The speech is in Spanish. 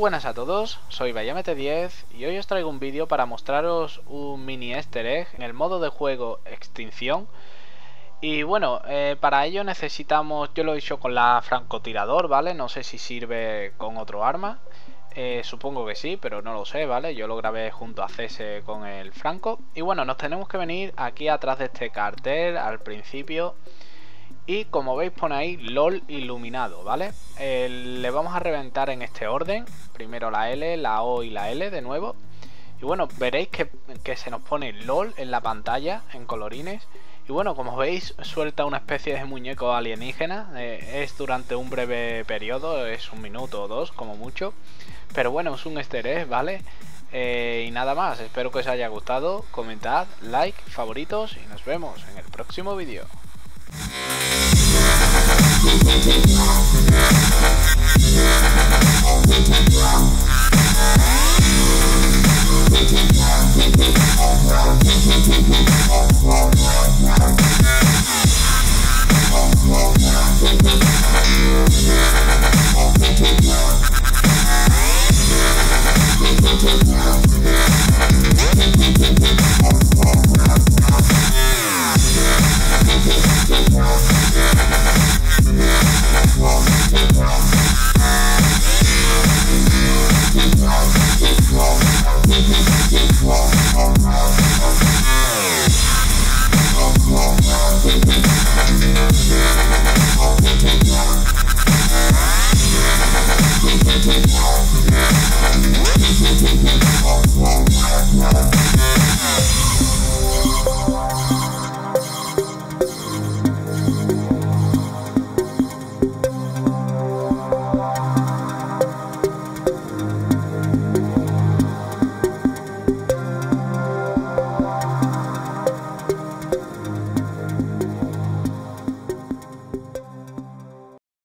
buenas a todos, soy BymT10 y hoy os traigo un vídeo para mostraros un mini easter egg en el modo de juego Extinción. Y bueno, para ello necesitamos, yo lo he hecho con la francotirador, ¿vale? No sé si sirve con otro arma, supongo que sí, pero no lo sé, ¿vale? Yo lo grabé junto a CS con el franco. Y bueno, nos tenemos que venir aquí atrás de este cartel, al principio. Y como veis pone ahí LOL iluminado, ¿vale? Le vamos a reventar en este orden. Primero la L, la O y la L de nuevo. Y bueno, veréis que se nos pone LOL en la pantalla, en colorines. Y bueno, como veis, suelta una especie de muñeco alienígena. Es durante un breve periodo, es un minuto o dos como mucho. Pero bueno, es un easter egg, ¿vale? Y nada más, espero que os haya gustado. Comentad, like, favoritos y nos vemos en el próximo vídeo.